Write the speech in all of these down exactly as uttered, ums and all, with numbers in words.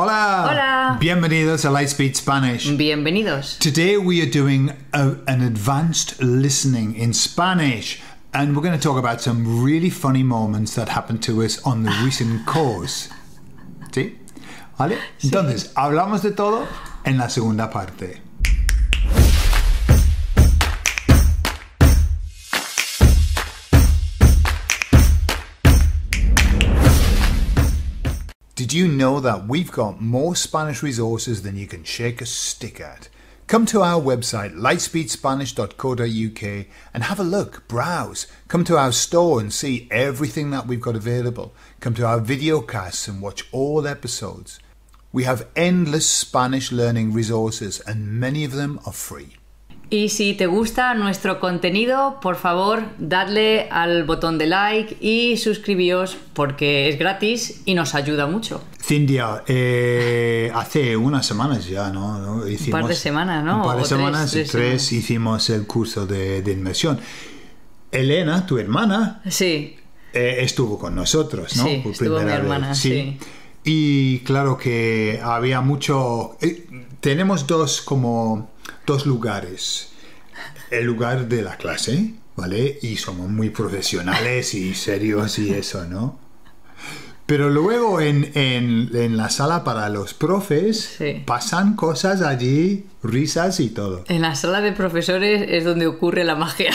Hola. Hola. Bienvenidos a Lightspeed Spanish. Bienvenidos. Today we are doing a, an advanced listening in Spanish, and we're going to talk about some really funny moments that happened to us on the recent course. ¿Sí? ¿Vale? Sí. Entonces, hablamos de todo en la segunda parte. Did you know that we've got more Spanish resources than you can shake a stick at? Come to our website lightspeed spanish dot co dot U K and have a look, browse. Come to our store and see everything that we've got available. Come to our video casts and watch all episodes. We have endless Spanish learning resources and many of them are free. Y si te gusta nuestro contenido, por favor, dadle al botón de like y suscribíos porque es gratis y nos ayuda mucho. Cindia, eh, hace unas semanas ya, ¿no? Hicimos, un par de semanas, ¿no? Un par de o semanas, tres, tres, tres semanas. Hicimos el curso de, de inmersión. Elena, tu hermana, sí. eh, estuvo con nosotros, ¿no? Sí, por estuvo primera mi hermana, vez. Sí. sí. Y claro que había mucho... Eh, tenemos dos como... dos lugares, el lugar de la clase, ¿vale? Y somos muy profesionales y serios y eso, ¿no? Pero luego en, en, en la sala para los profes, sí, pasan cosas allí, risas y todo. En la sala de profesores es donde ocurre la magia.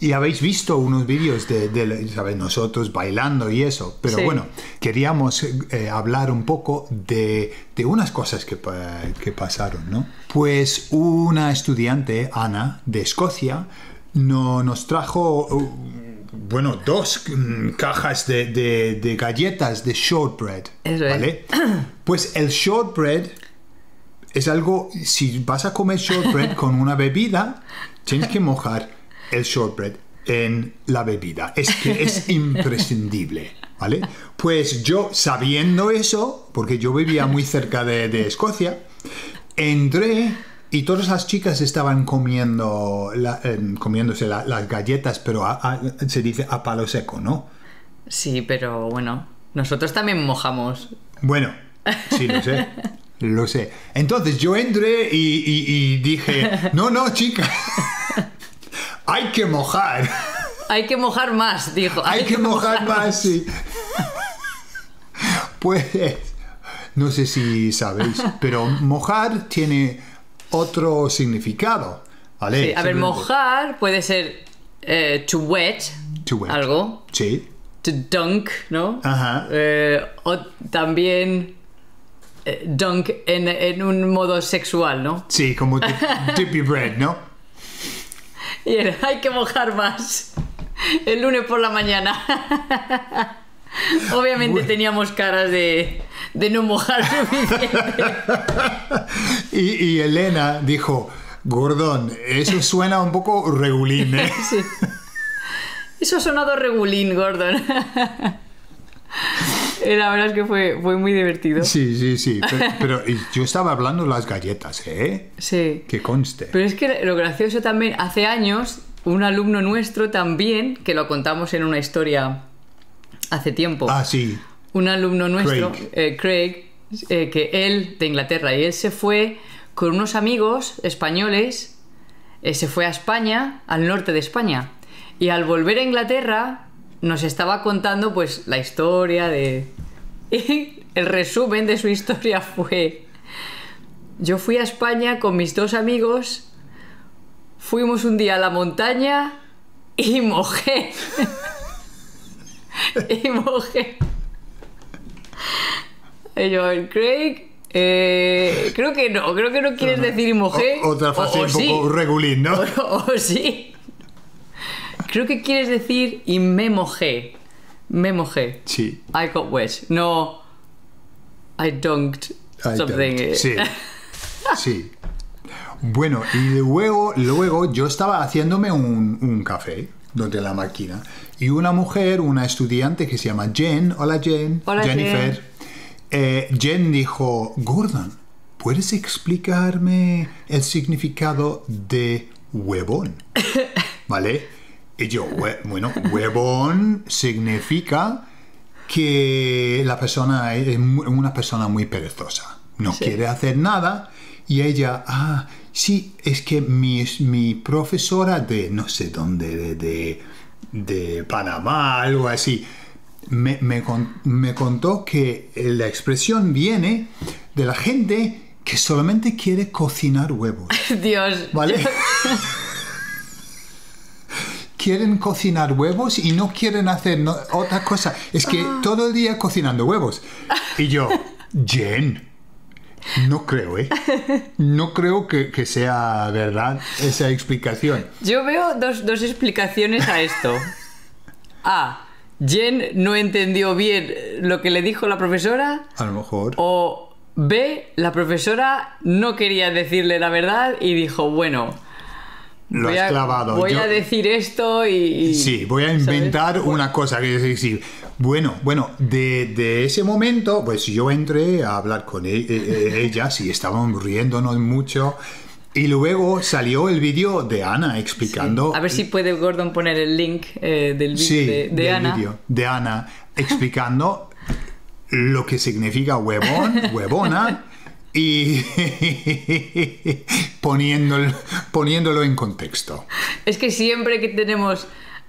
Y habéis visto unos vídeos de, de ¿sabes? Nosotros bailando y eso. Pero sí, bueno, queríamos eh, hablar un poco de, de unas cosas que, que pasaron, ¿no? Pues una estudiante, Ana, de Escocia, no, nos trajo, bueno, dos cajas de, de, de galletas de shortbread. Eso es. ¿Vale? Pues el shortbread... es algo, si vas a comer shortbread con una bebida, tienes que mojar el shortbread en la bebida. Es que es imprescindible, ¿vale? Pues yo, sabiendo eso, porque yo vivía muy cerca de, de Escocia, entré y todas las chicas estaban comiendo la, eh, comiéndose la, las galletas, pero a, a, se dice a palo seco, ¿no? Sí, pero bueno, nosotros también mojamos. Bueno, sí, lo sé. Lo sé. Entonces yo entré y, y, y dije, no, no, chica, hay que mojar. Hay que mojar más, dijo. Hay, hay que, que mojar, mojar más, sí. Pues, no sé si sabéis, pero mojar tiene otro significado, ¿vale? Sí, a ver, mojar puede ser eh, to wet, to wet, algo. Sí. To dunk, ¿no? Ajá. Eh, o también... dunk en, en un modo sexual, ¿no? Sí, como dippy bread, ¿no? Y era, hay que mojar más el lunes por la mañana. Obviamente, bueno, teníamos caras de, de no mojar suficiente. Y, y Elena dijo, Gordón, eso suena un poco regulín, ¿eh? Sí. Eso ha sonado regulín, Gordon. La verdad es que fue, fue muy divertido. Sí, sí, sí. Pero, pero yo estaba hablando de las galletas, ¿eh? Sí. Que conste. Pero es que lo gracioso también, hace años, un alumno nuestro también, que lo contamos en una historia hace tiempo. Ah, sí. Un alumno nuestro, Craig, eh, Craig eh, que él, de Inglaterra, y él se fue con unos amigos españoles, eh, se fue a España, al norte de España. Y al volver a Inglaterra... nos estaba contando pues la historia de... Y el resumen de su historia fue... yo fui a España con mis dos amigos, fuimos un día a la montaña y mojé. y mojé. Y yo, Craig... Eh, creo que no, creo que no quieres no, no. decir y mojé. O, otra frase o, o un sí. poco regulín, ¿no? O, o, o sí. Creo que quieres decir y me mojé. Me mojé. Sí. I got wet. No. I dunked I something. Dunked. Sí. Sí. Bueno, y luego, luego yo estaba haciéndome un, un café donde la máquina. Y una mujer, una estudiante que se llama Jen. Hola, Jen. Hola, Jennifer. Jen, eh, Jen dijo, Gordon, ¿puedes explicarme el significado de huevón? ¿Vale? Y yo, bueno, huevón significa que la persona es una persona muy perezosa, no sí. quiere hacer nada, y ella, ah, sí, es que mi, mi profesora de no sé dónde, de, de, de Panamá, algo así, me, me, me contó que la expresión viene de la gente que solamente quiere cocinar huevos. Dios. ¿Vale? Dios. Quieren cocinar huevos y no quieren hacer no, otra cosa. Es que ah. todo el día cocinando huevos. Y yo, Jen, no creo, ¿eh? No creo que, que sea verdad esa explicación. Yo veo dos, dos explicaciones a esto. A, Jen no entendió bien lo que le dijo la profesora. A lo mejor. O B, la profesora no quería decirle la verdad y dijo, bueno... Lo voy has a, clavado. Voy Yo, a decir esto y, y... Sí, voy a inventar ¿sabes? una cosa. Que es decir, bueno, bueno, de, de ese momento, pues yo entré a hablar con e e ellas y estaban riéndonos mucho. Y luego salió el vídeo de Ana explicando... Sí. A ver si puede Gordon poner el link eh, del vídeo sí, de, de, de Ana. Video de Ana explicando lo que significa huevón, huevona... y poniéndolo, poniéndolo en contexto. Es que siempre que tenemos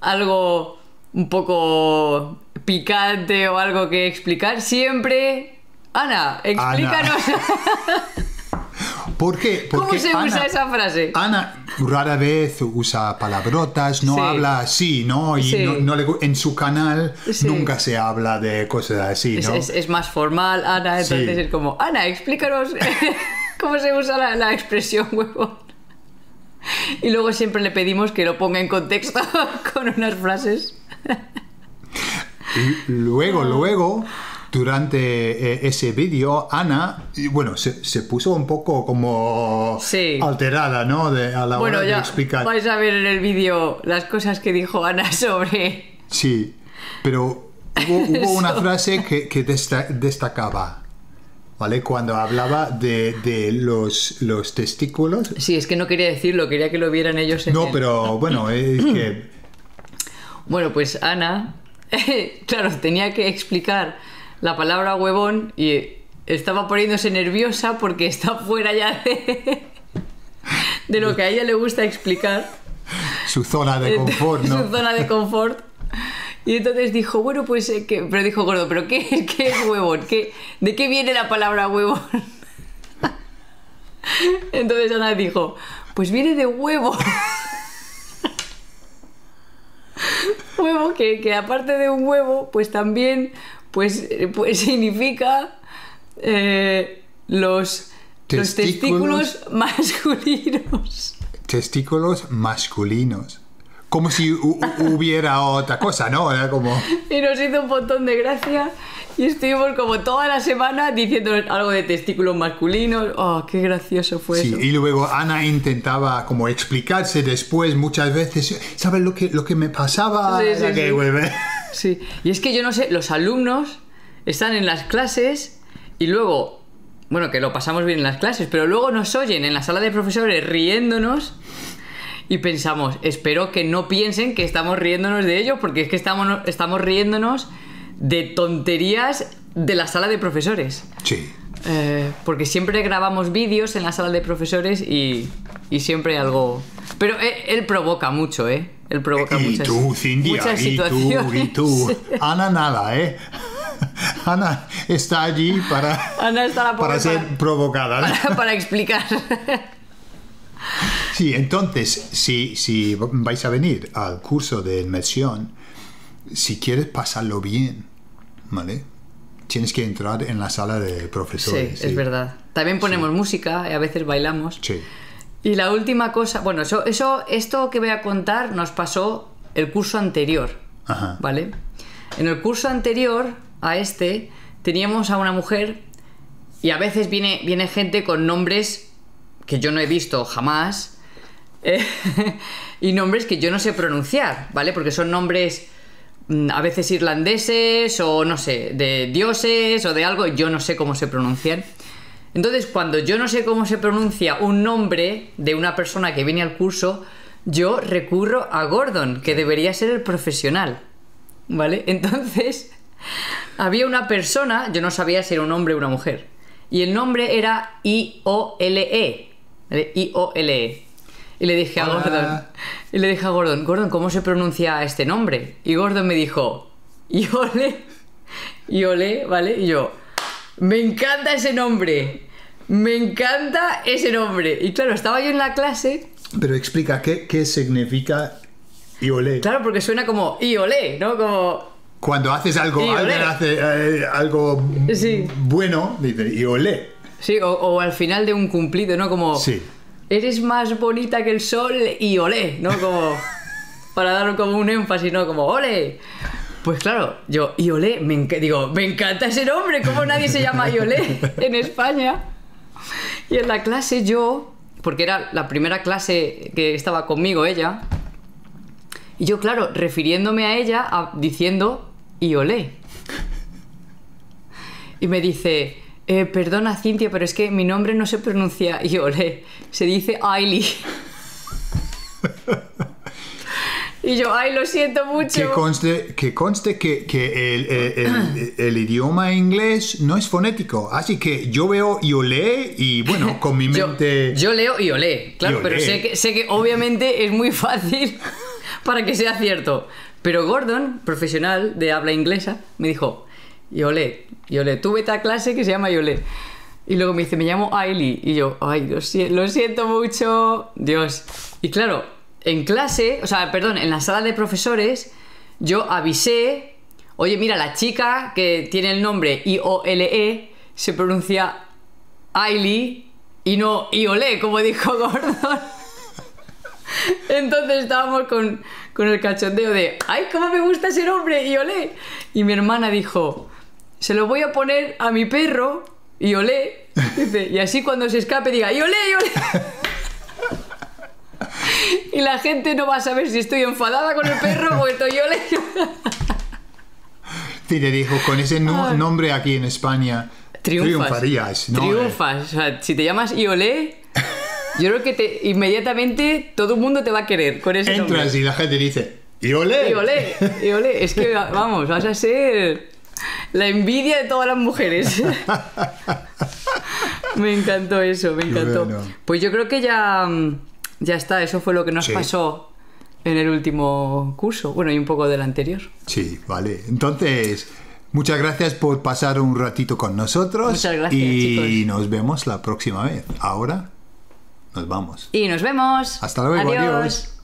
algo un poco picante o algo que explicar, siempre... Ana, explícanos. Ana. ¿Por qué? Porque ¿cómo se Ana, usa esa frase? Ana rara vez usa palabrotas, no sí. habla así, ¿no? Y sí. no, no le, en su canal sí. nunca se habla de cosas así, ¿no? Es, es, es más formal, Ana, entonces sí. es como, Ana, explícanos cómo se usa la, la expresión huevón. Y luego siempre le pedimos que lo ponga en contexto con unas frases. Luego, luego... Durante ese vídeo, Ana, bueno, se, se puso un poco como sí. alterada, ¿no? De, a la bueno, hora ya de explicar. Vais a ver en el vídeo las cosas que dijo Ana sobre... Sí, pero hubo, hubo una frase que, que desta destacaba, ¿vale? Cuando hablaba de, de los, los testículos. Sí, es que no quería decirlo, quería que lo vieran ellos en No, el... pero bueno, es que... Bueno, pues Ana, claro, tenía que explicar... la palabra huevón y estaba poniéndose nerviosa porque está fuera ya de, de lo que a ella le gusta explicar. Su zona de confort, ¿no? Su zona de confort. Y entonces dijo, bueno, pues... ¿qué? Pero dijo Gordo, ¿pero qué, qué es huevón? ¿Qué, ¿De qué viene la palabra huevón? Entonces Ana dijo, pues viene de huevo. Huevo, que, que aparte de un huevo, pues también... Pues, pues significa eh, los, los testículos masculinos. Testículos masculinos. Como si hu hubiera otra cosa, ¿no? Era como... Y nos hizo un montón de gracia y estuvimos como toda la semana diciendo algo de testículos masculinos. ¡Oh, qué gracioso fue sí, eso! Y luego Ana intentaba como explicarse después muchas veces. ¿Sabes lo que, lo que me pasaba? Sí, sí, sí. Que, güey, sí, y es que yo no sé, los alumnos están en las clases y luego, bueno, que lo pasamos bien en las clases, pero luego nos oyen en la sala de profesores riéndonos y pensamos, espero que no piensen que estamos riéndonos de ellos, porque es que estamos, estamos riéndonos de tonterías de la sala de profesores. Sí. Eh, porque siempre grabamos vídeos en la sala de profesores y, y siempre algo... Pero él, él provoca mucho, ¿eh? Él provoca y muchas, tú, Cindia, muchas y situaciones. Y tú, y tú. Ana nada, ¿eh? Ana está allí para, Ana está para ser para, provocada. Para, para explicar. Sí, entonces, si, si vais a venir al curso de inmersión, si quieres pasarlo bien, ¿vale? Tienes que entrar en la sala de profesores. Sí, sí. Es verdad. También ponemos sí. música, y a veces bailamos. Sí. Y la última cosa, bueno, eso, eso, esto que voy a contar nos pasó el curso anterior, ajá. ¿vale? En el curso anterior a este teníamos a una mujer y a veces viene, viene gente con nombres que yo no he visto jamás eh, y nombres que yo no sé pronunciar, ¿vale? Porque son nombres a veces irlandeses o no sé, de dioses o de algo, yo no sé cómo se pronuncian. Entonces, cuando yo no sé cómo se pronuncia un nombre de una persona que viene al curso, yo recurro a Gordon, que debería ser el profesional, ¿vale? Entonces, Había una persona, yo no sabía si era un hombre o una mujer, y el nombre era I O L E, ¿vale? I O L E. Y le dije Hola. a Gordon, y le dije a Gordon, Gordon, ¿cómo se pronuncia este nombre? Y Gordon me dijo, Iole, Iole, ¿vale? Y yo, me encanta ese nombre, me encanta ese nombre. Y claro, estaba yo en la clase. Pero explica, ¿qué, qué significa Iole? Claro, porque suena como Iole, ¿no? Como... Cuando haces algo, y alguien hace eh, algo sí. bueno, dice, Iole. Sí, o, o al final de un cumplido, ¿no? Como... Sí. Eres más bonita que el sol y olé, ¿no? Como para dar como un énfasis, ¿no? Como ole. Pues claro, yo y olé, me digo, me encanta ese nombre, ¿cómo nadie se llama y olé en España? Y en la clase yo, porque era la primera clase que estaba conmigo ella, y yo claro, refiriéndome a ella a, diciendo y olé. Y me dice... Eh, perdona, Cintia, pero es que mi nombre no se pronuncia Iole, se dice Ailey. Y yo, ay, lo siento mucho. Que conste que, conste que, que el, el, el, el idioma inglés no es fonético, así que yo veo Iole y bueno, con mi mente... Yo, yo leo Iole, claro, Iole. Pero sé que, sé que obviamente es muy fácil para que sea cierto. Pero Gordon, profesional de habla inglesa, me dijo... Iole, Iole, tú vete a clase que se llama Iole. Y luego me dice, me llamo Ailey. Y yo, ay, lo, si lo siento mucho, Dios. Y claro, en clase, o sea, perdón, en la sala de profesores, yo avisé, oye, mira, la chica que tiene el nombre I O L E se pronuncia Ailey y no Iole, como dijo Gordon. Entonces estábamos con, con el cachondeo de, ay, cómo me gusta ese nombre, Iole. Y mi hermana dijo... Se lo voy a poner a mi perro y olé. Dice, y así cuando se escape diga y olé, y olé. Y la gente no va a saber si estoy enfadada con el perro o estoy y olé. Sí, te dijo, con ese no nombre aquí en España triunfas, triunfarías, ¿no? Triunfas. O sea, si te llamas y olé, yo creo que te, inmediatamente todo el mundo te va a querer con ese Entras nombre. Entras y la gente dice y olé. Y olé, y olé. Es que vamos, vas a ser... La envidia de todas las mujeres. Me encantó eso, me encantó. Bueno. Pues yo creo que ya, ya está, eso fue lo que nos sí. pasó en el último curso, bueno, y un poco del anterior. Sí, vale. Entonces, muchas gracias por pasar un ratito con nosotros. Muchas gracias, y chicos. Nos vemos la próxima vez. Ahora nos vamos. Y nos vemos. Hasta luego, adiós. Adiós.